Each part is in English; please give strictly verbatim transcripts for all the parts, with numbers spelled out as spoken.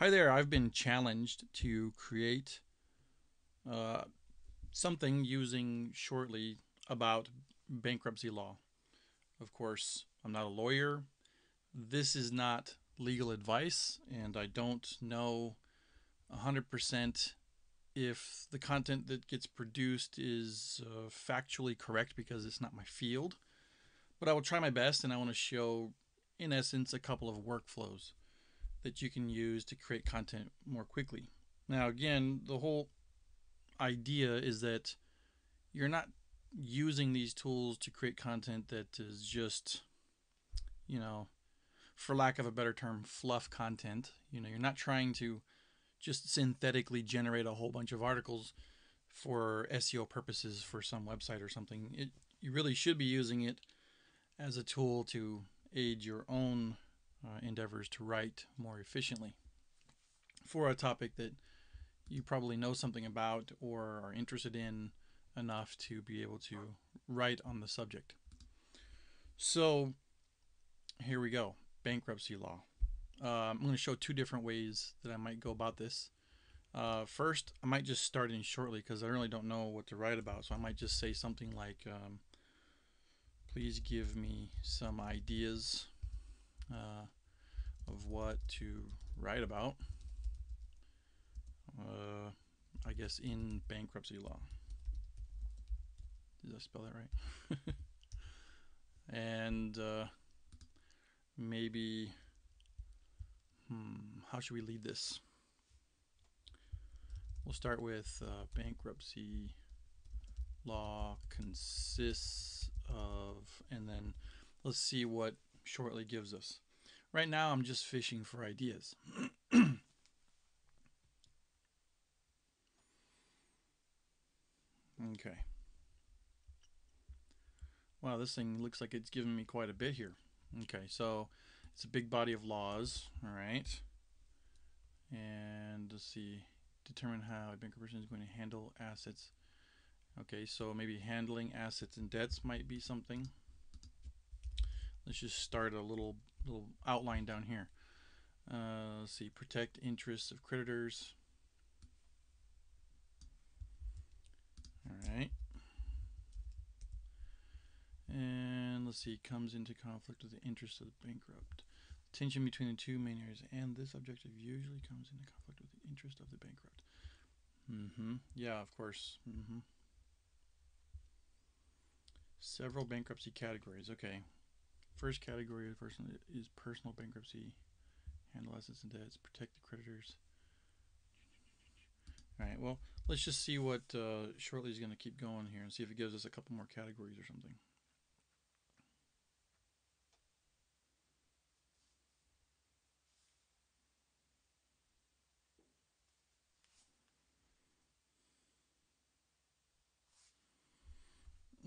Hi there, I've been challenged to create uh, something using Shortly about bankruptcy law. Of course, I'm not a lawyer. This is not legal advice, and I don't know one hundred percent if the content that gets produced is uh, factually correct because it's not my field. But I will try my best, and I want to show, in essence, a couple of workflows that you can use to create content more quickly. Now, again, the whole idea is that you're not using these tools to create content that is just, you know, for lack of a better term, fluff content. You know, you're not trying to just synthetically generate a whole bunch of articles for S E O purposes for some website or something. It, you really should be using it as a tool to aid your own Uh, endeavors to write more efficiently for a topic that you probably know something about or are interested in enough to be able to write on the subject. So here we go, bankruptcy law. Uh, I'm going to show two different ways that I might go about this. Uh, first, I might just start in Shortly because I really don't know what to write about. So I might just say something like, um, please give me some ideas Uh, of what to write about, uh, I guess, in bankruptcy law. Did I spell that right? and uh, maybe, hmm, how should we lead this? We'll start with uh, bankruptcy law consists of, and then let's see what Shortly gives us. Right now I'm just fishing for ideas. Okay. Wow, this thing looks like it's giving me quite a bit here. Okay, so it's a big body of laws. All right. And let's see. Determine how a bankruptcy is going to handle assets. Okay, so maybe handling assets and debts might be something. Let's just start a little little outline down here. Uh, let's see, protect interests of creditors. All right. And let's see, comes into conflict with the interests of the bankrupt. Tension between the two main areas and this objective usually comes into conflict with the interest of the bankrupt. Mm-hmm. Yeah, of course. Mm-hmm. Several bankruptcy categories. Okay. First category of person is personal bankruptcy, handle assets and debts, protect the creditors. All right, well, let's just see what uh, Shortly is going to keep going here and see if it gives us a couple more categories or something.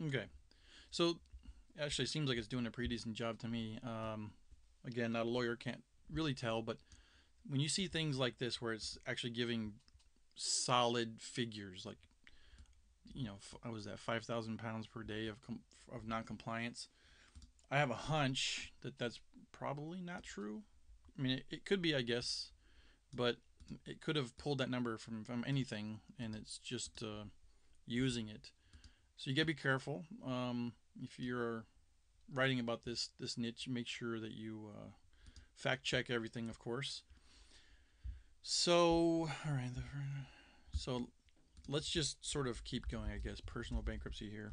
Okay, so actually, it seems like it's doing a pretty decent job to me. Um, again, not a lawyer, can't really tell, but when you see things like this where it's actually giving solid figures, like, you know, I was at five thousand pounds per day of, com of non-compliance, I have a hunch that that's probably not true. I mean, it, it could be, I guess, but it could have pulled that number from, from anything, and it's just uh, using it. So you gotta be careful. Um, if you're writing about this this niche, make sure that you uh, fact check everything, of course. So, all right. So let's just sort of keep going, I guess. Personal bankruptcy here,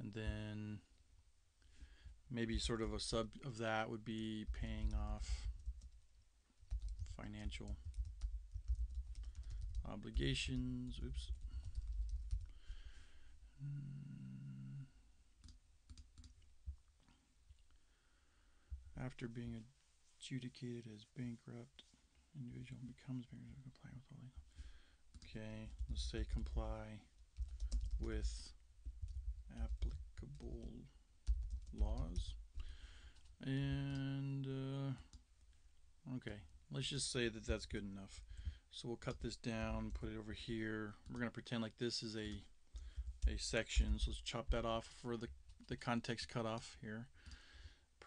and then maybe sort of a sub of that would be paying off financial obligations. Oops. After being adjudicated as bankrupt, individual becomes bankrupt to comply with all legal. Okay, let's say comply with applicable laws. And, uh, okay, let's just say that that's good enough. So we'll cut this down, put it over here. We're going to pretend like this is a a section. So let's chop that off for the, the context cutoff here.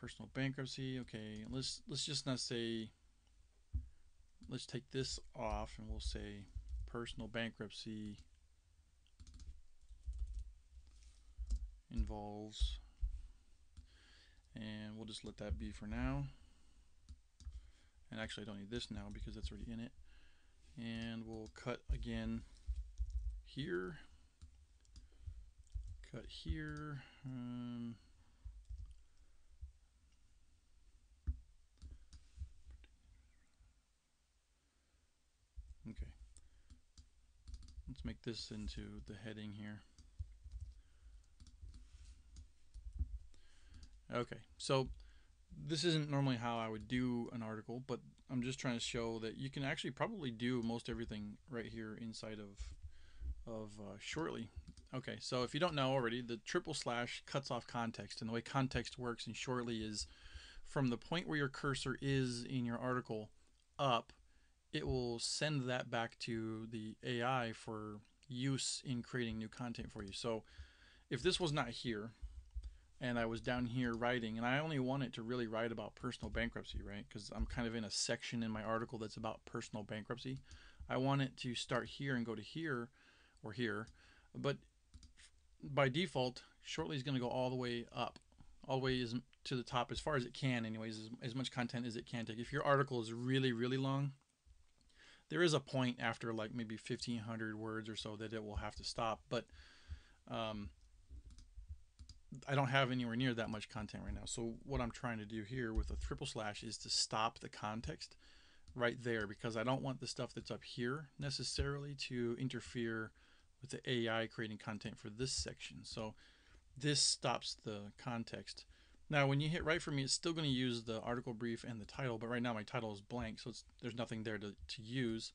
personal bankruptcy. Okay, let's let's just not say, let's take this off and we'll say personal bankruptcy involves, and we'll just let that be for now. And actually I don't need this now because that's already in it. And we'll cut again here, cut here, um, okay, let's make this into the heading here. Okay, so this isn't normally how I would do an article, but I'm just trying to show that you can actually probably do most everything right here inside of of uh, Shortly. Okay, so if you don't know already, the triple slash cuts off context, and the way context works in Shortly is from the point where your cursor is in your article up, it will send that back to the A I for use in creating new content for you. So if this was not here, and I was down here writing, and I only wanted to really write about personal bankruptcy, right? Because I'm kind of in a section in my article that's about personal bankruptcy. I want it to start here and go to here or here, but by default, Shortly is going to go all the way up, all the way to the top as far as it can anyways, as, as much content as it can take. If your article is really, really long, there is a point after like maybe fifteen hundred words or so that it will have to stop, but um, I don't have anywhere near that much content right now. So what I'm trying to do here with a triple slash is to stop the context right there, because I don't want the stuff that's up here necessarily to interfere with the A I creating content for this section. So this stops the context. Now, when you hit right for me, it's still going to use the article brief and the title, but right now my title is blank, so it's, there's nothing there to, to use.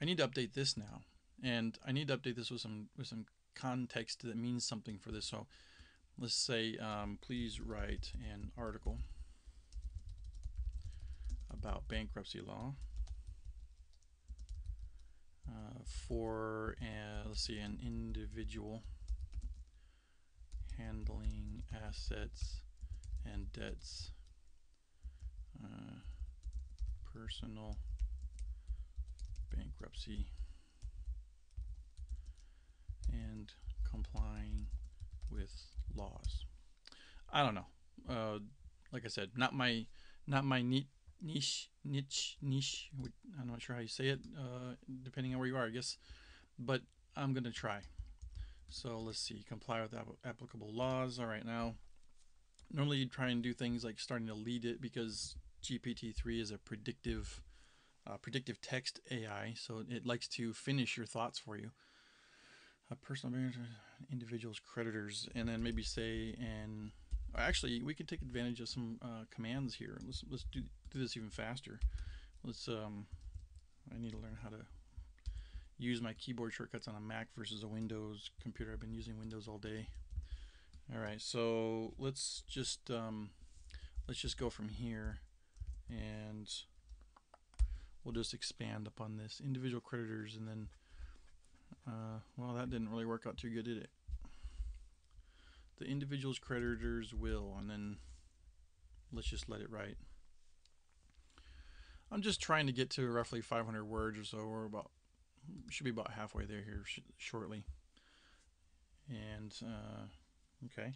I need to update this now, and I need to update this with some, with some context that means something for this. So let's say, um, please write an article about bankruptcy law uh, for, uh, let's see, an individual handling assets and debts, uh, personal bankruptcy, and complying with laws. I don't know. Uh, like I said, not my, not my niche, niche, niche. I'm not sure how you say it, uh, depending on where you are, I guess. But I'm gonna try. So let's see. Comply with applicable laws. All right, now. Normally, you try and do things like starting to lead it, because G P T three is a predictive, uh, predictive text A I, so it likes to finish your thoughts for you. A personal manager, individuals, creditors, and then maybe say, and actually we can take advantage of some uh, commands here. Let's let's do do this even faster. Let's um, I need to learn how to use my keyboard shortcuts on a Mac versus a Windows computer. I've been using Windows all day. All right, so let's just um, let's just go from here, and we'll just expand upon this individual creditors, and then. Uh, well, that didn't really work out too good, did it? The individual's creditors will, and then let's just let it write. I'm just trying to get to roughly five hundred words or so. We're about, should be about halfway there here sh shortly. And, uh, okay.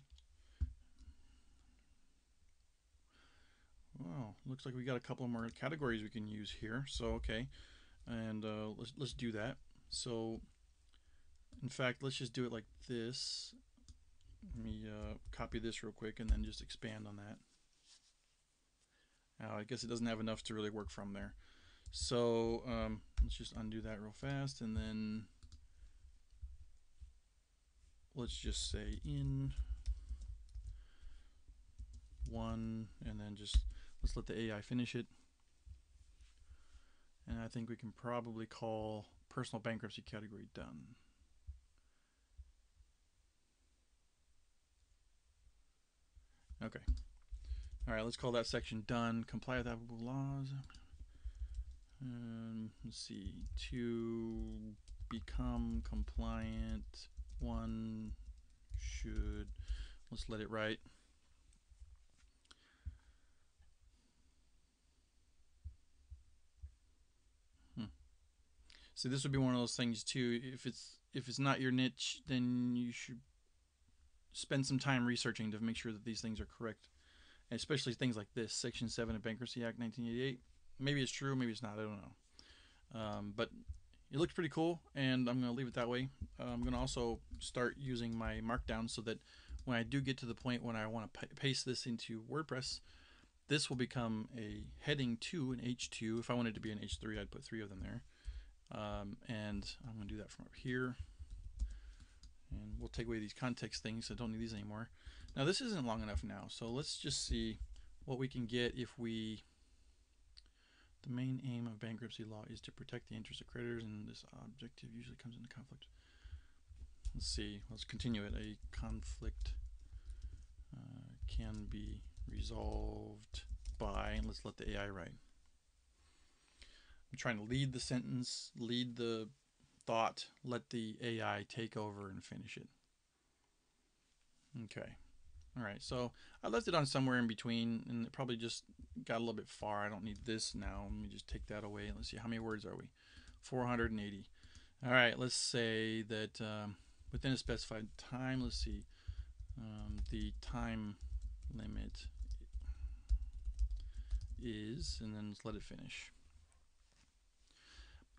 Well, looks like we got a couple more categories we can use here. So, okay. And uh, let's, let's do that. So, in fact, let's just do it like this. Let me uh, copy this real quick and then just expand on that. Now, I guess it doesn't have enough to really work from there. So um, let's just undo that real fast, and then let's just say in one, and then just let's let the A I finish it. And I think we can probably call personal bankruptcy category done. Okay. All right, let's call that section done. Comply with applicable laws. Um, let's see. To become compliant, one should, let's let it write. So this would be one of those things too. If it's if it's not your niche, then you should spend some time researching to make sure that these things are correct, and especially things like this, Section seven of Bankruptcy Act nineteen eighty-eight. Maybe it's true, maybe it's not. I don't know. Um, but it looks pretty cool, and I'm going to leave it that way. Uh, I'm going to also start using my markdown so that when I do get to the point when I want to paste this into WordPress, this will become a heading two, an H two. If I wanted it to be an H three, I'd put three of them there. Um, and I'm going to do that from up here. And we'll take away these context things. I don't need these anymore. Now, this isn't long enough now, so let's just see what we can get if we... The main aim of bankruptcy law is to protect the interests of creditors, and this objective usually comes into conflict. Let's see. Let's continue it. A conflict uh, can be resolved by, and let's let the A I write. I'm trying to lead the sentence, lead the thought, let the A I take over and finish it. Okay. All right, so I left it on somewhere in between, and it probably just got a little bit far. I don't need this now. Let me just take that away. Let's see, how many words are we? four hundred eighty. All right, let's say that um, within a specified time, let's see, um, the time limit is, and then let's let it finish.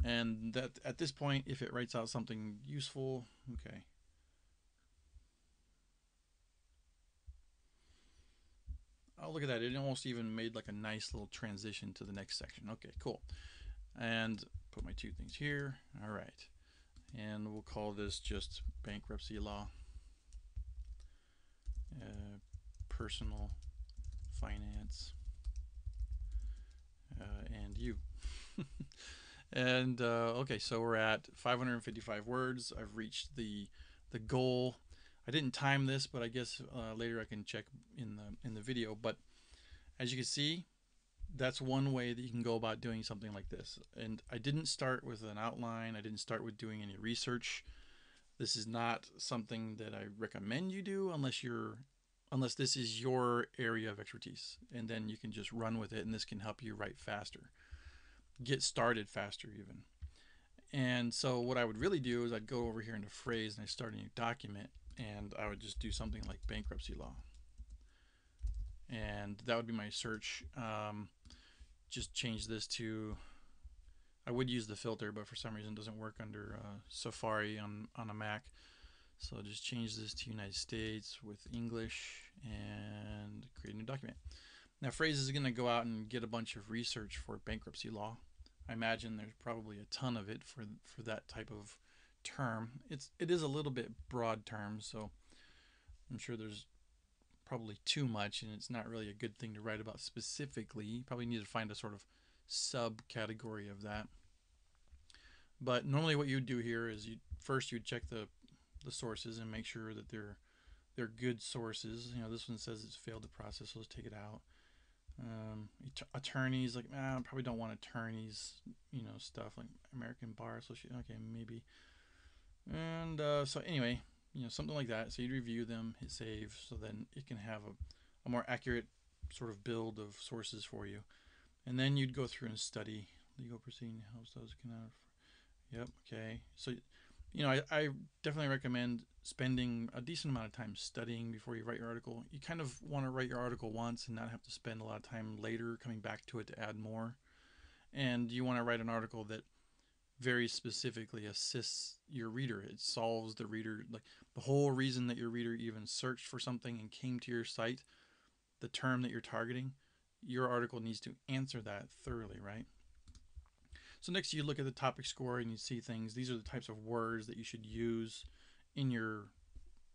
And that at this point, if it writes out something useful, okay. Oh, look at that. It almost even made like a nice little transition to the next section. Okay, cool. And put my two things here. All right. And we'll call this just bankruptcy law, uh, personal finance, uh, and you. And uh, okay, so we're at five hundred fifty-five words. I've reached the, the goal. I didn't time this, but I guess uh, later I can check in the in the video. But as you can see, that's one way that you can go about doing something like this. And I didn't start with an outline. I didn't start with doing any research. This is not something that I recommend you do unless you're unless this is your area of expertise. And then you can just run with it, and this can help you write faster, get started faster even. And so what I would really do is I'd go over here into Frase and I start a new document. And I would just do something like bankruptcy law. And that would be my search. Um, just change this to, I would use the filter, but for some reason it doesn't work under uh, Safari on, on a Mac. So just change this to United States with English and create a new document. Now Frase is going to go out and get a bunch of research for bankruptcy law. I imagine there's probably a ton of it for, for that type of term. It's it is a little bit broad term, so I'm sure there's probably too much, and it's not really a good thing to write about specifically. You probably need to find a sort of subcategory of that. But normally what you do here is you first you check the the sources and make sure that they're they're good sources. You know, this one says it's failed the process, so let's take it out. Um, attorneys, like ah, I probably don't want attorneys, you know, stuff like American Bar Association. Okay, maybe. And uh, so anyway, you know, something like that. So you'd review them, hit save, so then it can have a, a more accurate sort of build of sources for you. And then you'd go through and study. Legal proceeding helps those can have. Yep. Okay. So, you know, I, I definitely recommend spending a decent amount of time studying before you write your article. You kind of want to write your article once and not have to spend a lot of time later coming back to it to add more. And you want to write an article that very specifically assists your reader. It solves the reader, like the whole reason that your reader even searched for something and came to your site, the term that you're targeting, your article needs to answer that thoroughly, right? So next you look at the topic score and you see things. These are the types of words that you should use in your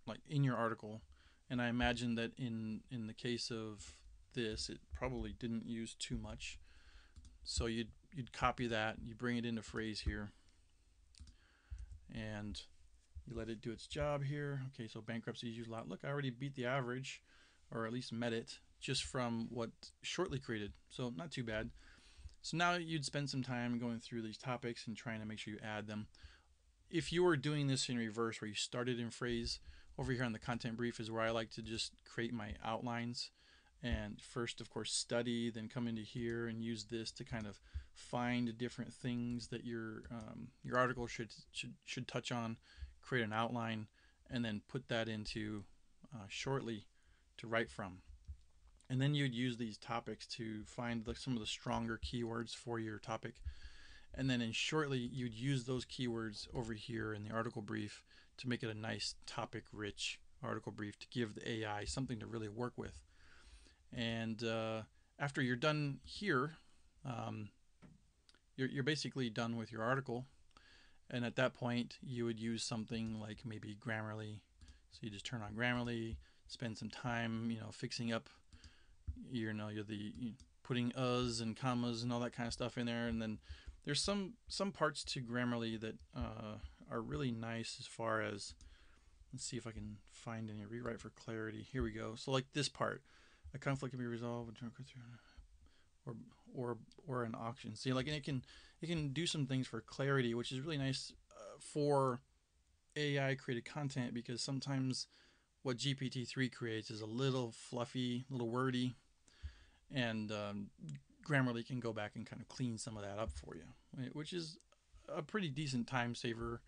like in your article. And I imagine that in in the case of this, it probably didn't use too much. So you'd You'd copy that, you bring it into Frase here, and you let it do its job here. Okay, so bankruptcy used a lot. Look, I already beat the average, or at least met it, just from what Shortly created. So not too bad. So now you'd spend some time going through these topics and trying to make sure you add them. If you were doing this in reverse, where you started in Frase, over here on the content brief is where I like to just create my outlines. and first, of course, study, then come into here and use this to kind of find different things that your um, your article should should should touch on, create an outline, and then put that into uh, Shortly to write from. And then you'd use these topics to find the, some of the stronger keywords for your topic. And then in Shortly, you'd use those keywords over here in the article brief to make it a nice topic-rich article brief to give the A I something to really work with. And uh, after you're done here, um, you're, you're basically done with your article. And at that point, you would use something like maybe Grammarly. So you just turn on Grammarly, spend some time, you know, fixing up, you know, you're the you know, putting uhs and commas and all that kind of stuff in there. And then there's some some parts to Grammarly that uh, are really nice as far as, let's see if I can find any rewrite for clarity. Here we go. So like this part. A conflict can be resolved, or or or an auction. See, like, and it can it can do some things for clarity, which is really nice uh, for A I created content, because sometimes what G P T three creates is a little fluffy, a little wordy, and um, Grammarly can go back and kind of clean some of that up for you, which is a pretty decent time saver.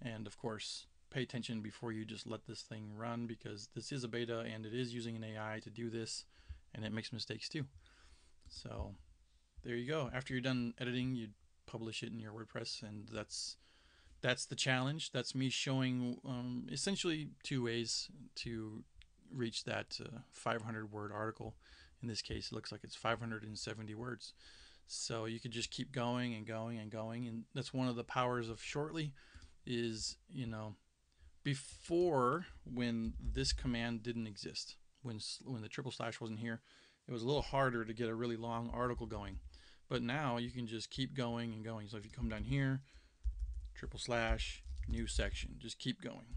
And of course, pay attention before you just let this thing run, because this is a beta and it is using an A I to do this, and it makes mistakes too. So there you go. After you're done editing, you publish it in your WordPress, and that's that's the challenge. That's me showing um, essentially two ways to reach that uh, five hundred word article. In this case, it looks like it's five hundred seventy words. So you could just keep going and going and going, and that's one of the powers of Shortly is, you know, before, when this command didn't exist, when when the triple slash wasn't here, it was a little harder to get a really long article going. But now you can just keep going and going. So if you come down here, triple slash, new section, just keep going,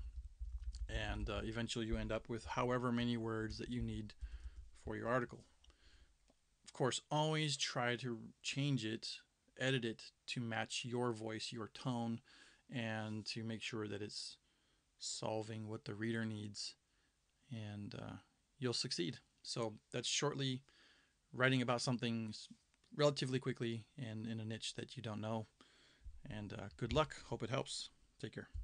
and uh, eventually you end up with however many words that you need for your article. Of course, always try to change it, edit it to match your voice, your tone, and to make sure that it's solving what the reader needs, and uh, you'll succeed. So that's Shortly, writing about something relatively quickly and in a niche that you don't know. And uh, good luck. Hope it helps. Take care.